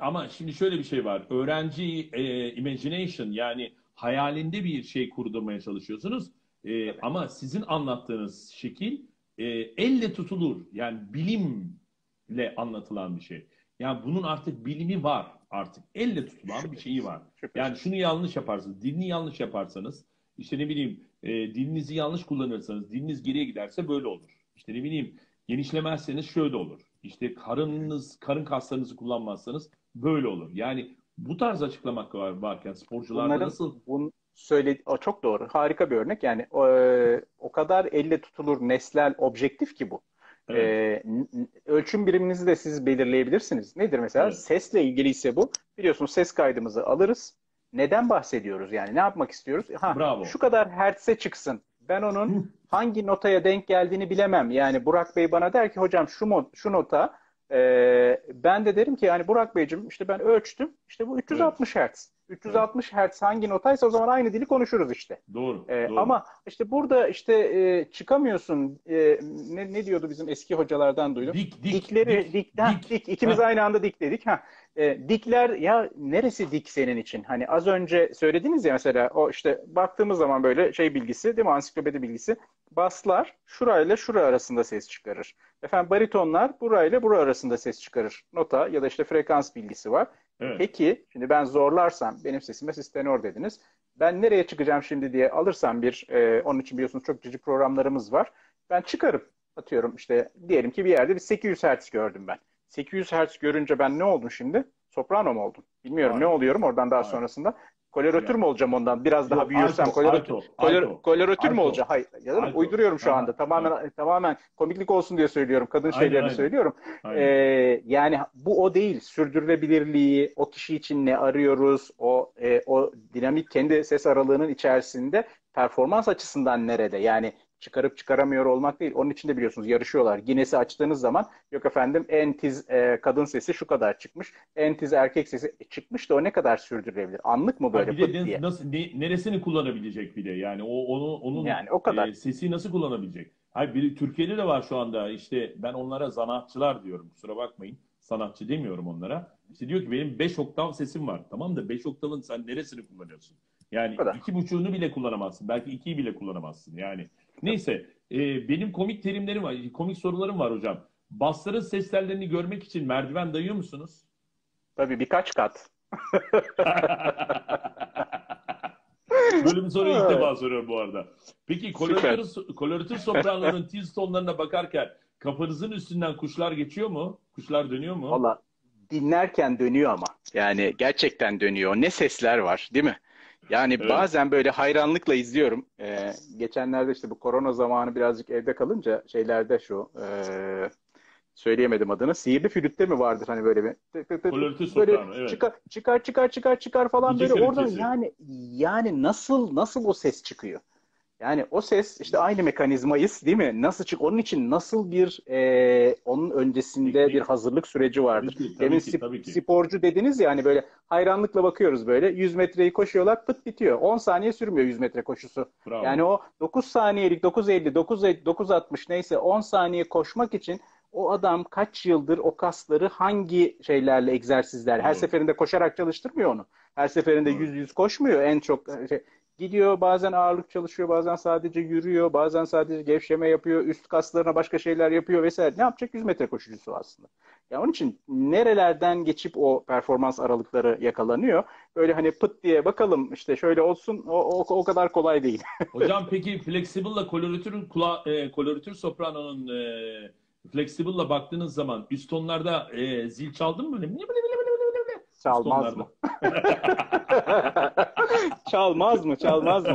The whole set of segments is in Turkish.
Ama şimdi şöyle bir şey var. Öğrenci imagination, yani hayalinde bir şey kurdurmaya çalışıyorsunuz. Evet. Ama sizin anlattığınız şekil elle tutulur. Yani bilimle anlatılan bir şey. Yani bunun artık bilimi var. Artık elle tutulan bir şeyi var. Yani şunu yanlış yaparsınız. Dilini yanlış yaparsanız, işte ne bileyim, dilinizi yanlış kullanırsanız, diliniz geriye giderse böyle olur. İşte ne bileyim, genişlemezseniz şöyle olur. İşte karın kaslarınızı kullanmazsanız böyle olur. Yani bu tarz açıklamak varken sporcularda nasıl... Çok doğru. Harika bir örnek. Yani o kadar elle tutulur nesnel objektif ki bu. Evet. Ölçüm biriminizi de siz belirleyebilirsiniz. Nedir mesela? Evet. Sesle ilgiliyse bu. Biliyorsunuz ses kaydımızı alırız. Neden bahsediyoruz? Yani ne yapmak istiyoruz? Ha, şu kadar hertz'e çıksın. Ben onun hangi notaya denk geldiğini bilemem. Yani Burak Bey bana der ki hocam şu nota, ben de derim ki yani Burak Beyciğim işte ben ölçtüm. İşte bu 360 Hz. 360 Hz hangi notaysa o zaman aynı dili konuşuruz işte. Doğru. Doğru. Ama işte burada işte çıkamıyorsun. Ne diyordu bizim eski hocalardan duydum? Dikleri dik. İkimiz aynı anda dik dedik. Ha. Dikler ya neresi dik senin için? Hani az önce söylediniz ya mesela o işte baktığımız zaman böyle şey bilgisi değil mi? Ansiklopedi bilgisi. Baslar şurayla şura arasında ses çıkarır. Efendim baritonlar burayla bura arasında ses çıkarır. Nota ya da işte frekans bilgisi var. Evet. Peki şimdi ben zorlarsam benim sesime siz tenor dediniz. Ben nereye çıkacağım şimdi diye alırsam bir onun için biliyorsunuz çok cici programlarımız var. Ben çıkarıp atıyorum işte diyelim ki bir yerde bir 800 Hz gördüm ben. 800 Hz görünce ben ne oldum şimdi? Soprano mu oldum? Bilmiyorum. Aynen. Ne oluyorum oradan daha sonrasında. Koloratür mü olacağım ondan? Biraz daha büyürsem koloratür mü olacağım? Hayır. Uyduruyorum şu anda. Tamamen komiklik olsun diye söylüyorum. Kadın şeylerini söylüyorum. Yani bu o değil. Sürdürülebilirliği, o kişi için ne arıyoruz, o dinamik kendi ses aralığının içerisinde performans açısından nerede? Yani çıkarıp çıkaramıyor olmak değil. Onun için de biliyorsunuz yarışıyorlar. Guinness'i açtığınız zaman yok efendim en tiz kadın sesi şu kadar çıkmış. En tiz erkek sesi çıkmış da o ne kadar sürdürülebilir? Anlık mı böyle bir diye? Neresini kullanabilecek bir de? Yani onun yani o kadar. Sesi nasıl kullanabilecek? Hayır, Türkiye'de de var şu anda işte ben onlara sanatçılar diyorum. Kusura bakmayın. Sanatçı demiyorum onlara. İşte diyor ki benim 5 oktav sesim var. Tamam da 5 oktavın sen neresini kullanıyorsun? Yani 2,5'unu bile kullanamazsın. Belki 2'yi bile kullanamazsın. Yani neyse, benim komik terimlerim var, komik sorularım var hocam. Basların ses tellerini görmek için merdiven dayıyor musunuz? Tabii birkaç kat. Böyle bir soruyu ilk defa soruyorum bu arada. Peki koloratür sopranonun tiz tonlarına bakarken kafanızın üstünden kuşlar geçiyor mu? Kuşlar dönüyor mu? Valla dinlerken dönüyor ama. Yani gerçekten dönüyor. Ne sesler var değil mi? Yani evet. Bazen böyle hayranlıkla izliyorum. Geçenlerde işte bu korona zamanı birazcık evde kalınca şeylerde şu söyleyemedim adını. Sihirli flütte mi vardır hani böyle bir böyle evet. çıkar falan böyle oradan yani nasıl o ses çıkıyor? Yani o ses işte aynı mekanizmayız değil mi? Nasıl çık? Onun için nasıl bir onun öncesinde bir hazırlık süreci vardır. Demin sporcu dediniz ya hani böyle hayranlıkla bakıyoruz böyle 100 metreyi koşuyorlar pıt bitiyor. 10 saniye sürmüyor 100 metre koşusu. Bravo. Yani o 9 saniyelik 9.50, 9.60 neyse 10 saniye koşmak için o adam kaç yıldır o kasları hangi şeylerle egzersizler her seferinde koşarak çalıştırmıyor onu. Her seferinde 100 koşmuyor en çok şey. Gidiyor bazen ağırlık çalışıyor, bazen sadece yürüyor, bazen sadece gevşeme yapıyor, üst kaslarına başka şeyler yapıyor vesaire. Ne yapacak? 100 metre koşucusu aslında. Yani onun için nerelerden geçip o performans aralıkları yakalanıyor. Böyle hani pıt diye bakalım işte şöyle olsun o kadar kolay değil. Hocam peki flexible'la koloratür sopranonun flexible'la baktığınız zaman üst tonlarda zil çaldı mı böyle? Çalmaz mı? Çalmaz mı?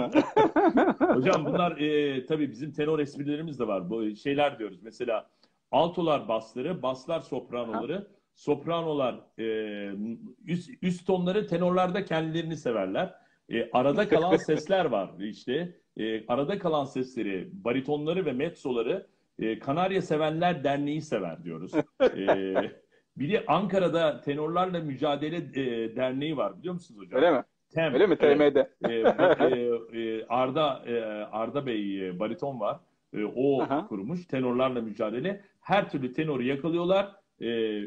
Hocam bunlar tabii bizim tenor esprilerimiz de var. Bu şeyler diyoruz. Mesela altolar basları, baslar sopranoları, sopranolar üst tonları tenorlarda kendilerini severler. Arada kalan sesler var işte. Arada kalan sesleri, baritonları ve mezzoları Kanarya Sevenler Derneği sever diyoruz. Biri Ankara'da Tenorlarla Mücadele Derneği var biliyor musunuz hocam? Öyle mi? Öyle mi? TM'de. Arda Bey bariton var. O kurmuş Tenorlarla Mücadele. Her türlü tenoru yakalıyorlar.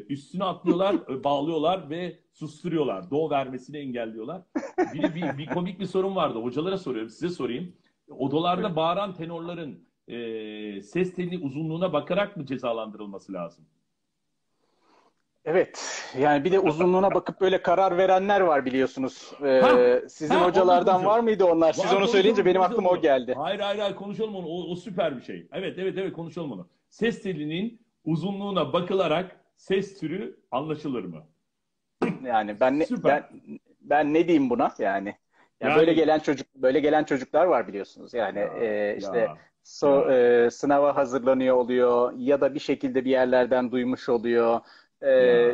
üstüne atlıyorlar, bağlıyorlar ve susturuyorlar. Do vermesini engelliyorlar. Bir komik bir sorun vardı. Hocalara soruyorum, size sorayım. Odalarda evet. Bağıran tenorların ses telini uzunluğuna bakarak mı cezalandırılması lazım? Evet. Yani bir de uzunluğuna bakıp böyle karar verenler var biliyorsunuz. Sizin hocalardan var mıydı onlar? Siz onu söyleyince benim aklıma o geldi. Hayır konuşalım onu. O süper bir şey. Evet konuşalım onu. Ses telinin uzunluğuna bakılarak ses türü anlaşılır mı? Yani ben ne diyeyim buna yani? Yani böyle gelen çocuklar var biliyorsunuz. Yani sınava hazırlanıyor oluyor ya da bir şekilde bir yerlerden duymuş oluyor.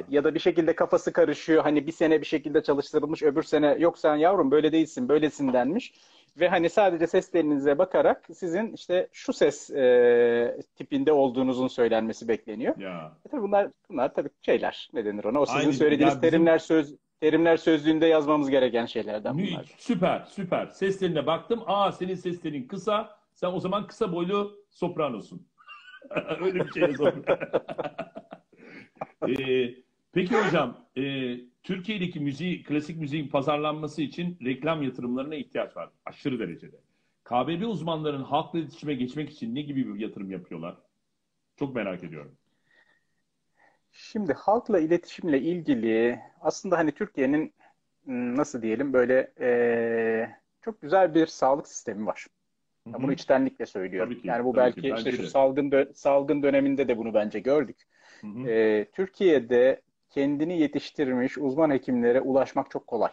Ya da bir şekilde kafası karışıyor. Hani bir sene bir şekilde çalıştırılmış, öbür sene yok sen yavrum böyle değilsin, böylesin denmiş. Ve hani sadece ses telinize bakarak sizin işte şu ses tipinde olduğunuzun söylenmesi bekleniyor. Ya. Tabii bunlar tabii şeyler, ne denir ona? O sizin söylediğiniz ya terimler sözlüğünde yazmamız gereken şeylerden bunlar. Süper. Ses teline baktım. Aa, senin ses telin kısa. Sen o zaman kısa boylu sopranosun. Öyle bir şey yazalım. Peki hocam, Türkiye'deki klasik müziğin pazarlanması için reklam yatırımlarına ihtiyaç var aşırı derecede. KBB uzmanların halkla iletişime geçmek için ne gibi bir yatırım yapıyorlar? Çok merak ediyorum. Şimdi halkla iletişimle ilgili aslında hani Türkiye'nin nasıl diyelim böyle çok güzel bir sağlık sistemi var. Hı-hı. Bunu içtenlikle söylüyorum. Ki, yani bu belki işte şu salgın döneminde de bunu bence gördük. Hı hı. Türkiye'de kendini yetiştirmiş uzman hekimlere ulaşmak çok kolay.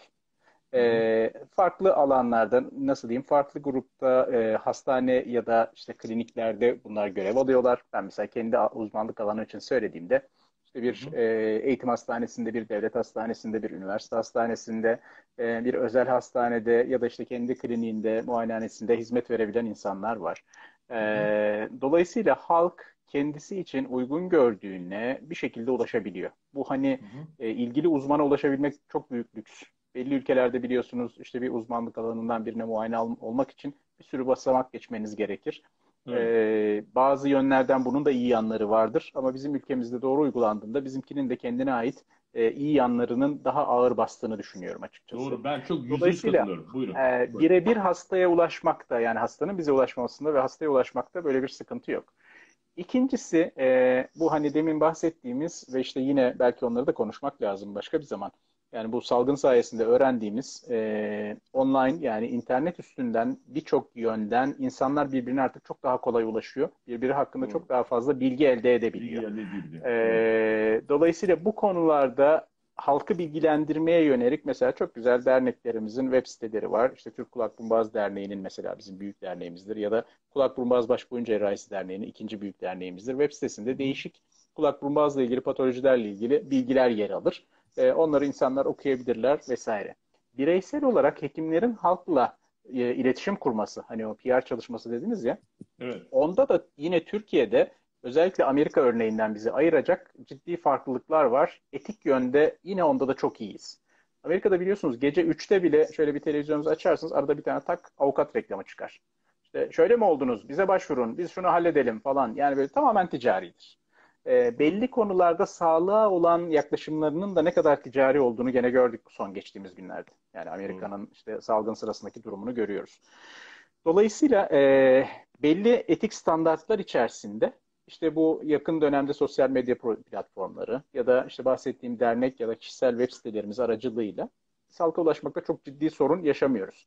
Farklı alanlardan, nasıl diyeyim, farklı grupta hastane ya da işte kliniklerde bunlar görev alıyorlar. Ben mesela kendi uzmanlık alanı için söylediğimde işte bir eğitim hastanesinde, bir devlet hastanesinde, bir üniversite hastanesinde, bir özel hastanede ya da işte kendi kliniğinde, muayenehanesinde hizmet verebilen insanlar var. Dolayısıyla halk kendisi için uygun gördüğüne bir şekilde ulaşabiliyor. Bu hani ilgili uzmana ulaşabilmek çok büyük lüks. Belli ülkelerde biliyorsunuz işte bir uzmanlık alanından birine muayene olmak için bir sürü basamak geçmeniz gerekir. Bazı yönlerden bunun da iyi yanları vardır. Ama bizim ülkemizde doğru uygulandığında bizimkinin de kendine ait iyi yanlarının daha ağır bastığını düşünüyorum açıkçası. Doğru, ben çok yüzde katılıyorum. Buyurun. Birebir hastaya ulaşmakta, yani hastanın bize ulaşmasında ve hastaya ulaşmakta böyle bir sıkıntı yok. İkincisi bu hani demin bahsettiğimiz ve işte yine belki onları da konuşmak lazım başka bir zaman. Yani bu salgın sayesinde öğrendiğimiz online, yani internet üstünden birçok yönden insanlar birbirine artık çok daha kolay ulaşıyor. Birbiri hakkında çok daha fazla bilgi elde edebiliyor. Dolayısıyla bu konularda halkı bilgilendirmeye yönelik mesela çok güzel derneklerimizin web siteleri var. İşte Türk Kulak Burun Boğaz Derneği'nin mesela bizim büyük derneğimizdir ya da Kulak Burun Boğaz Baş Boyun Cerrahisi Derneği'nin ikinci büyük derneğimizdir. Web sitesinde değişik kulak burun boğazla ilgili patolojilerle ilgili bilgiler yer alır. Onları insanlar okuyabilirler vesaire. Bireysel olarak hekimlerin halkla iletişim kurması, hani o PR çalışması dediniz ya. Evet. Onda da yine Türkiye'de özellikle Amerika örneğinden bizi ayıracak ciddi farklılıklar var. Etik yönde yine onda da çok iyiyiz. Amerika'da biliyorsunuz gece 3'te bile şöyle bir televizyonunuzu açarsınız, arada bir tane tak avukat reklamı çıkar. İşte şöyle mi oldunuz, bize başvurun, biz şunu halledelim falan. Yani böyle tamamen ticaridir. Belli konularda sağlığa olan yaklaşımlarının da ne kadar ticari olduğunu gene gördük son geçtiğimiz günlerde. Yani Amerika'nın işte salgın sırasındaki durumunu görüyoruz. Dolayısıyla belli etik standartlar içerisinde İşte bu yakın dönemde sosyal medya platformları ya da işte bahsettiğim dernek ya da kişisel web sitelerimiz aracılığıyla halka ulaşmakta çok ciddi sorun yaşamıyoruz.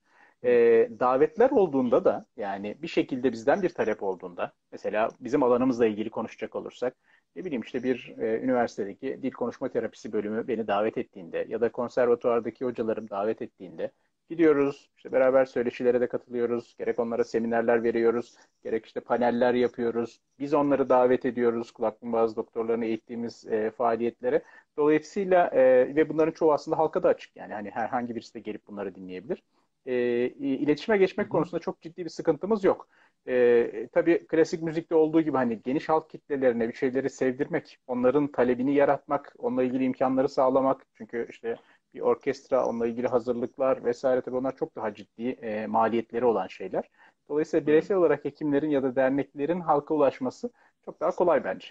Davetler olduğunda da, yani bir şekilde bizden bir talep olduğunda, mesela bizim alanımızla ilgili konuşacak olursak, ne bileyim işte bir üniversitedeki dil konuşma terapisi bölümü beni davet ettiğinde ya da konservatuardaki hocalarım davet ettiğinde gidiyoruz, işte beraber söyleşilere de katılıyoruz, gerek onlara seminerler veriyoruz, gerek işte paneller yapıyoruz. Biz onları davet ediyoruz, kulak burun boğaz doktorlarını eğittiğimiz faaliyetlere. Dolayısıyla ve bunların çoğu aslında halka da açık, yani hani herhangi birisi de gelip bunları dinleyebilir. İletişime geçmek konusunda çok ciddi bir sıkıntımız yok. Tabii klasik müzikte olduğu gibi hani geniş halk kitlelerine bir şeyleri sevdirmek, onların talebini yaratmak, onunla ilgili imkanları sağlamak. Çünkü işte bir orkestra, onunla ilgili hazırlıklar vesaire, tabii onlar çok daha ciddi maliyetleri olan şeyler. Dolayısıyla bireysel olarak hekimlerin ya da derneklerin halka ulaşması çok daha kolay bence.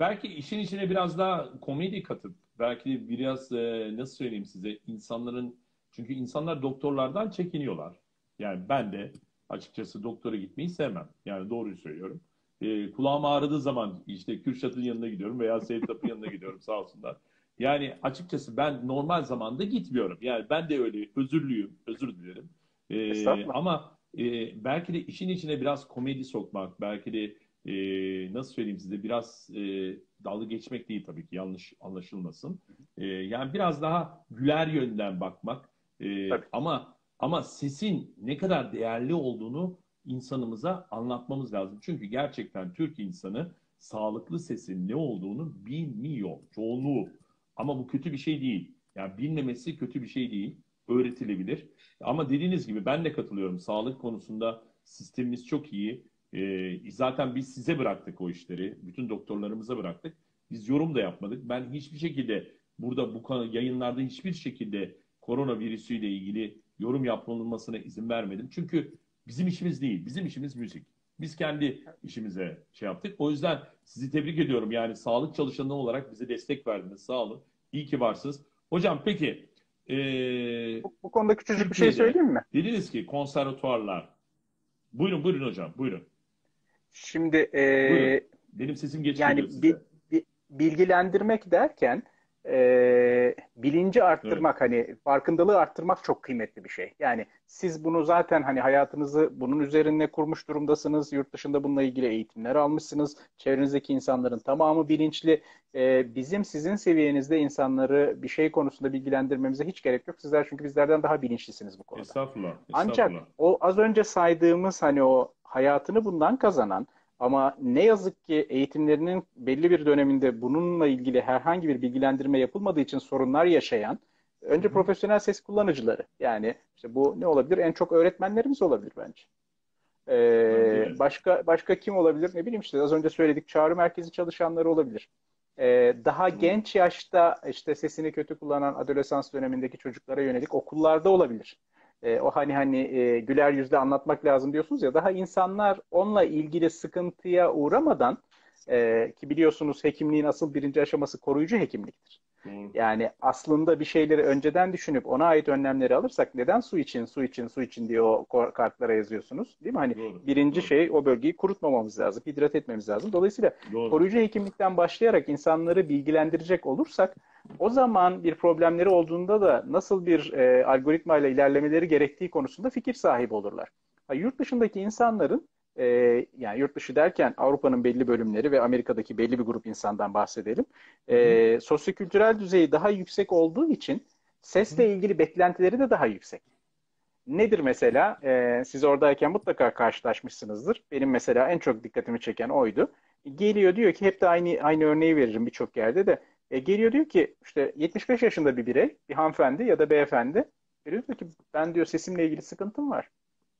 belki işin içine biraz daha komedi katıp, belki biraz nasıl söyleyeyim size, insanların, çünkü insanlar doktorlardan çekiniyorlar. Yani ben de açıkçası doktora gitmeyi sevmem. Yani doğruyu söylüyorum. Kulağım ağrıdığı zaman işte Kürşat'ın yanına gidiyorum veya Sevtap'ın yanına gidiyorum, sağ olsunlar. Yani açıkçası ben normal zamanda gitmiyorum. Yani ben de öyle özürlüyüm, özür dilerim. Ama belki de işin içine biraz komedi sokmak, belki de nasıl söyleyeyim size, biraz dalga geçmek değil tabii ki, yanlış anlaşılmasın. Yani biraz daha güler yönden bakmak. Ama sesin ne kadar değerli olduğunu insanımıza anlatmamız lazım. Çünkü gerçekten Türk insanı sağlıklı sesin ne olduğunu bilmiyor, çoğunluğu. Ama bu kötü bir şey değil. Yani bilmemesi kötü bir şey değil. Öğretilebilir. Ama dediğiniz gibi ben de katılıyorum. Sağlık konusunda sistemimiz çok iyi. Zaten biz size bıraktık o işleri. Bütün doktorlarımıza bıraktık. Biz yorum da yapmadık. Ben hiçbir şekilde burada bu yayınlarda hiçbir şekilde koronavirüsüyle ilgili yorum yapılmasına izin vermedim. Çünkü bizim işimiz değil. Bizim işimiz müzik. Biz kendi işimize şey yaptık. O yüzden sizi tebrik ediyorum. Yani sağlık çalışanı olarak bize destek verdiniz. Sağ olun. İyi ki varsınız. Hocam peki. Bu konuda küçücük bir şey söyleyeyim mi? Dediniz ki konservatuarlar. Buyurun buyurun hocam. Buyurun. Şimdi buyurun. Benim sesim geçmiyor yani size. Bilgilendirmek derken bilinci arttırmak, evet, hani farkındalığı arttırmak çok kıymetli bir şey. Yani siz bunu zaten hani hayatınızı bunun üzerine kurmuş durumdasınız. Yurt dışında bununla ilgili eğitimler almışsınız. Çevrenizdeki insanların tamamı bilinçli. Bizim sizin seviyenizde insanları bir şey konusunda bilgilendirmemize hiç gerek yok. Sizler çünkü bizlerden daha bilinçlisiniz bu konuda. Estağfurullah. Ancak o az önce saydığımız hani o hayatını bundan kazanan ama ne yazık ki eğitimlerinin belli bir döneminde bununla ilgili herhangi bir bilgilendirme yapılmadığı için sorunlar yaşayan, önce profesyonel ses kullanıcıları, yani işte bu ne olabilir? En çok öğretmenlerimiz olabilir bence. Başka kim olabilir? Ne bileyim işte az önce söyledik, çağrı merkezi çalışanları olabilir. Daha genç yaşta işte sesini kötü kullanan adolesans dönemindeki çocuklara yönelik okullarda olabilir. O hani güler yüzle anlatmak lazım diyorsunuz ya, daha insanlar onunla ilgili sıkıntıya uğramadan ki biliyorsunuz hekimliğin asıl birinci aşaması koruyucu hekimliktir. Yani aslında bir şeyleri önceden düşünüp ona ait önlemleri alırsak, neden su için diye o kartlara yazıyorsunuz değil mi? Hani birinci şey o bölgeyi kurutmamamız lazım, hidrat etmemiz lazım. Dolayısıyla koruyucu hekimlikten başlayarak insanları bilgilendirecek olursak, o zaman bir problemleri olduğunda da nasıl bir algoritmayla ilerlemeleri gerektiği konusunda fikir sahibi olurlar. Ha, yurt dışındaki insanların, yani yurt dışı derken Avrupa'nın belli bölümleri ve Amerika'daki belli bir grup insandan bahsedelim. Sosyokültürel düzeyi daha yüksek olduğu için sesle ilgili beklentileri de daha yüksek. Nedir mesela? Siz oradayken mutlaka karşılaşmışsınızdır. Benim mesela en çok dikkatimi çeken oydu. Geliyor diyor ki, hep de aynı örneği veririm birçok yerde de. Geliyor diyor ki işte 75 yaşında bir birey, bir hanımefendi ya da beyefendi. Diyor ki ben diyor sesimle ilgili sıkıntım var.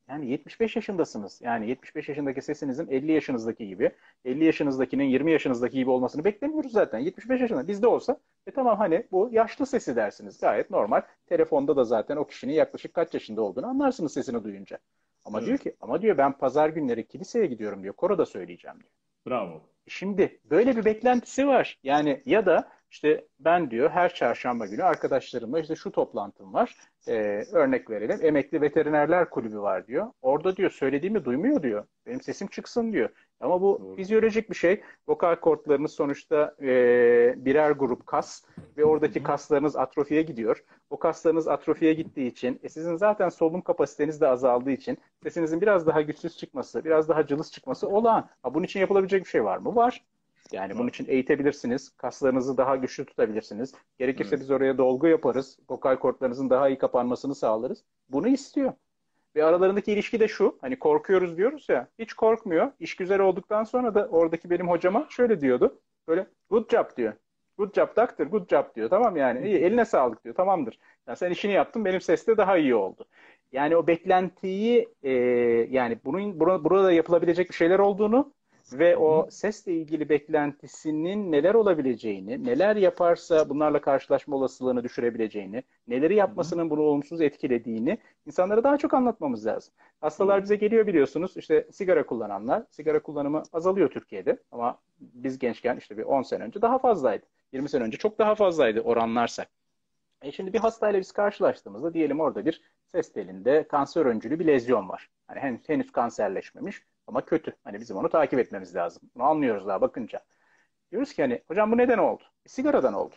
Yani 75 yaşındasınız. Yani 75 yaşındaki sesinizin 50 yaşınızdaki gibi, 50 yaşınızdakinin 20 yaşınızdaki gibi olmasını beklemiyoruz zaten. 75 yaşında bizde olsa tamam, hani bu yaşlı sesi dersiniz. Gayet normal. Telefonda da zaten o kişinin yaklaşık kaç yaşında olduğunu anlarsınız sesini duyunca. Ama diyor ki, ama diyor ben pazar günleri kiliseye gidiyorum diyor. Koroda söyleyeceğim diyor. Bravo. Şimdi böyle bir beklentisi var. Yani ya da işte ben diyor her çarşamba günü arkadaşlarımla işte şu toplantım var. Örnek verelim, Emekli Veterinerler Kulübü var diyor. Orada diyor söylediğimi duymuyor diyor. Benim sesim çıksın diyor. Ama bu fizyolojik bir şey. Vokal kortlarınız sonuçta birer grup kas ve oradaki kaslarınız atrofiye gidiyor. O kaslarınız atrofiye gittiği için sizin zaten solunum kapasiteniz de azaldığı için sesinizin biraz daha güçsüz çıkması, biraz daha cılız çıkması olağan. Ha, bunun için yapılabilecek bir şey var mı? Var. Yani bunun için eğitebilirsiniz. Kaslarınızı daha güçlü tutabilirsiniz. Gerekirse biz oraya dolgu yaparız. Vokal kortlarınızın daha iyi kapanmasını sağlarız. Bunu istiyor. Ve aralarındaki ilişki de şu. Hani korkuyoruz diyoruz ya. Hiç korkmuyor. İşgüzar olduktan sonra da oradaki benim hocama şöyle diyordu. Böyle good job diyor. Good job doctor, good job diyor. Tamam yani. İyi, eline sağlık diyor. Tamamdır. Yani sen işini yaptın. Benim ses de daha iyi oldu. Yani o beklentiyi yani burada yapılabilecek bir şeyler olduğunu ve o sesle ilgili beklentisinin neler olabileceğini, neler yaparsa bunlarla karşılaşma olasılığını düşürebileceğini, neleri yapmasının bunu olumsuz etkilediğini insanlara daha çok anlatmamız lazım. Hastalar bize geliyor biliyorsunuz, işte sigara kullananlar, sigara kullanımı azalıyor Türkiye'de ama biz gençken işte bir 10 sene önce daha fazlaydı. 20 sene önce çok daha fazlaydı oranlarsak. Şimdi bir hastayla biz karşılaştığımızda diyelim orada bir ses telinde kanser öncülü bir lezyon var. Hani henüz kanserleşmemiş ama kötü. Hani bizim onu takip etmemiz lazım. Bunu anlıyoruz daha bakınca. Diyoruz ki hani hocam bu neden oldu? Sigaradan oldu.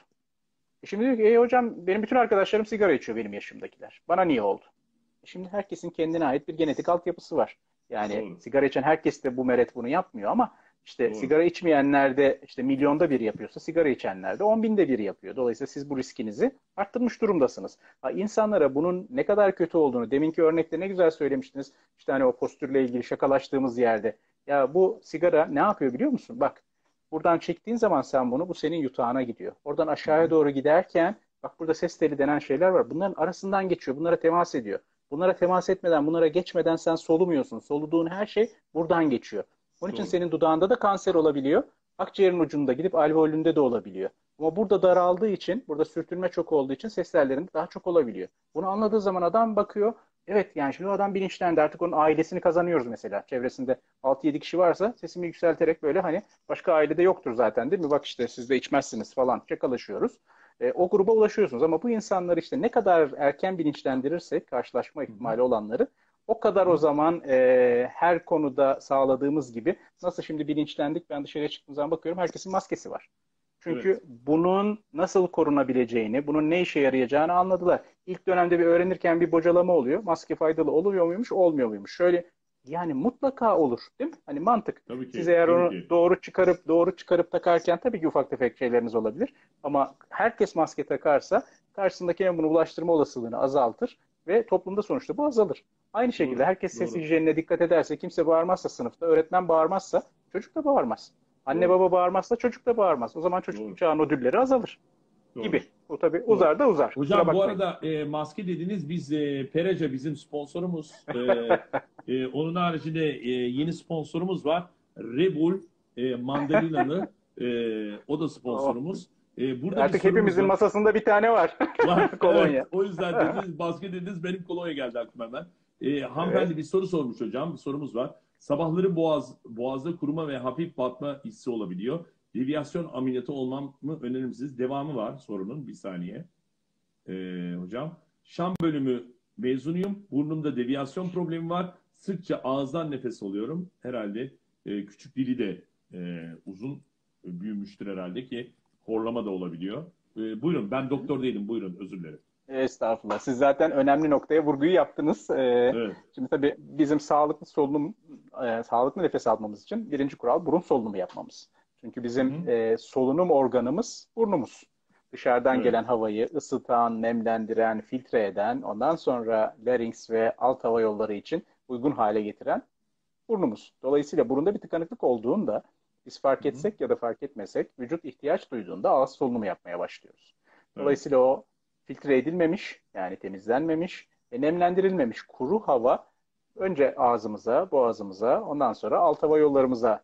Şimdi diyor ki hocam benim bütün arkadaşlarım sigara içiyor benim yaşımdakiler. Bana niye oldu? Şimdi herkesin kendine ait bir genetik altyapısı var. Yani sigara içen herkes de bu meret bunu yapmıyor ama İşte sigara içmeyenlerde işte milyonda bir yapıyorsa sigara içenlerde 10.000'de 1 yapıyor. Dolayısıyla siz bu riskinizi arttırmış durumdasınız. Ha, insanlara bunun ne kadar kötü olduğunu deminki örnekte ne güzel söylemiştiniz. İşte hani o postürle ilgili şakalaştığımız yerde. Ya bu sigara ne yapıyor biliyor musun? Bak buradan çektiğin zaman sen bunu bu senin yutağına gidiyor. Oradan aşağıya doğru giderken bak burada ses teli denen şeyler var. Bunların arasından geçiyor. Bunlara temas ediyor. Bunlara temas etmeden bunlara geçmeden sen solumuyorsun. Soluduğun her şey buradan geçiyor. Onun için senin dudağında da kanser olabiliyor. Akciğerin ucunda gidip alveolünde de olabiliyor. Ama burada daraldığı için, burada sürtünme çok olduğu için ses tellerinde daha çok olabiliyor. Bunu anladığı zaman adam bakıyor. Evet yani şimdi o adam bilinçlendi. Artık onun ailesini kazanıyoruz mesela. Çevresinde 6-7 kişi varsa sesimi yükselterek böyle hani başka ailede yoktur zaten değil mi? Bak işte siz de içmezsiniz falan şakalaşıyoruz. O gruba ulaşıyorsunuz ama bu insanları işte ne kadar erken bilinçlendirirsek karşılaşma ihtimali olanları o kadar o zaman her konuda sağladığımız gibi nasıl şimdi bilinçlendik ben dışarıya çıktığım zaman bakıyorum herkesin maskesi var. Çünkü bunun nasıl korunabileceğini, bunun ne işe yarayacağını anladılar. İlk dönemde bir öğrenirken bir bocalama oluyor. Maske faydalı oluyor muymuş, olmuyor muymuş? Şöyle yani mutlaka olur değil mi? Hani mantık. Tabii ki, siz eğer onu doğru çıkarıp takarken tabii ki ufak tefek şeyleriniz olabilir. Ama herkes maske takarsa karşısındakine bunu bulaştırma olasılığını azaltır ve toplumda sonuçta bu azalır. Aynı şekilde herkes ses hijyenine dikkat ederse, kimse bağırmazsa sınıfta, öğretmen bağırmazsa çocuk da bağırmaz. Anne baba bağırmazsa çocuk da bağırmaz. O zaman çocuk çağının ödülleri azalır gibi. O tabii uzar da uzar. Hocam bu arada maske dediniz, biz Pereja bizim sponsorumuz. Onun haricinde yeni sponsorumuz var. Rebul mandalina'lı o da sponsorumuz. Burada artık hepimizin masasında bir tane var. Kolonya. Evet, o yüzden dediniz, maske dediniz benim kolonya geldi aklıma hemen. Hanımefendi bir soru sormuş hocam. Bir sorumuz var. Sabahları boğazda kuruma ve hafif batma hissi olabiliyor. Deviyasyon ameliyatı olmam mı önerir misiniz? Devamı var sorunun. Bir saniye. Hocam. Şam bölümü mezunuyum. Burnumda deviyasyon problemi var. Sıkça ağızdan nefes alıyorum. Herhalde küçük dili de uzun büyümüştür herhalde ki horlama da olabiliyor. Buyurun ben doktor değilim. Buyurun özür dilerim. Estağfurullah. Siz zaten önemli noktaya vurguyu yaptınız. Şimdi tabii bizim sağlıklı nefes almamız için birinci kural burun solunumu yapmamız. Çünkü bizim solunum organımız burnumuz. Dışarıdan gelen havayı ısıtan, nemlendiren, filtre eden, ondan sonra larynx ve alt hava yolları için uygun hale getiren burnumuz. Dolayısıyla burunda bir tıkanıklık olduğunda biz fark etsek ya da fark etmesek vücut ihtiyaç duyduğunda ağız solunumu yapmaya başlıyoruz. Dolayısıyla o filtre edilmemiş, yani temizlenmemiş ve nemlendirilmemiş kuru hava önce ağzımıza, boğazımıza, ondan sonra alt hava yollarımıza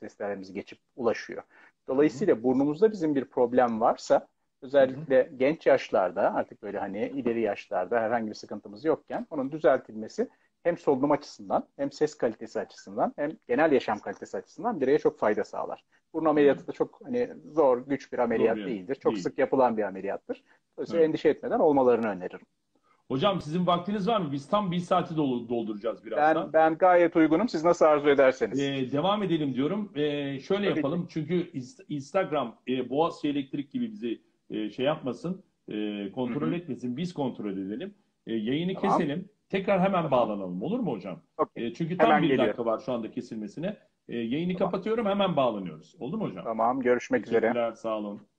seslerimiz geçip ulaşıyor. Dolayısıyla burnumuzda bizim bir problem varsa, özellikle genç yaşlarda, artık böyle hani ileri yaşlarda herhangi bir sıkıntımız yokken onun düzeltilmesi hem solunum açısından, hem ses kalitesi açısından, hem genel yaşam kalitesi açısından bireye çok fayda sağlar. Burun ameliyatı da çok hani zor, güç bir ameliyat değildir. Çok sık yapılan bir ameliyattır. Dolayısıyla endişe etmeden olmalarını öneririm. Hocam sizin vaktiniz var mı? Biz tam 1 saati dolduracağız birazdan. Ben gayet uygunum. Siz nasıl arzu ederseniz. Devam edelim diyorum. Şöyle yapalım. Çünkü Instagram Boğaziye Elektrik gibi bizi şey yapmasın, kontrol etmesin. Biz kontrol edelim. Yayını keselim. Tekrar hemen bağlanalım. Olur mu hocam? Çünkü tam hemen bir dakika var şu anda kesilmesine. Yayını kapatıyorum. Hemen bağlanıyoruz. Oldu mu hocam? Tamam. Görüşmek üzere. Sağ olun.